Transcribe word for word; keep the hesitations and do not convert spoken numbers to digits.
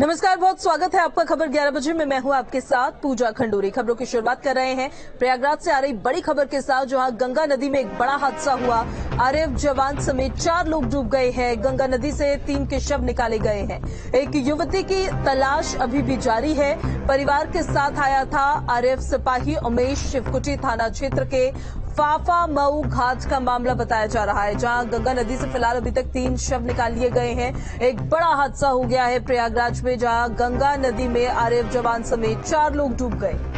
नमस्कार, बहुत स्वागत है आपका खबर ग्यारह बजे में। मैं हूं आपके साथ पूजा खंडोरी। खबरों की शुरुआत कर रहे हैं प्रयागराज से आ रही बड़ी खबर के साथ, जहां गंगा नदी में एक बड़ा हादसा हुआ। आर ए एफ जवान समेत चार लोग डूब गए हैं। गंगा नदी से तीन के शव निकाले गए हैं। एक युवती की तलाश अभी भी जारी है। परिवार के साथ आया था आर ए एफ सिपाही उमेश। शिवकुटी थाना क्षेत्र के फाफामऊ घाट का मामला बताया जा रहा है, जहां गंगा नदी से फिलहाल अभी तक तीन शव निकाल लिए गए हैं। एक बड़ा हादसा हो गया है प्रयागराज में, जहां गंगा नदी में आर ए एफ जवान समेत चार लोग डूब गए।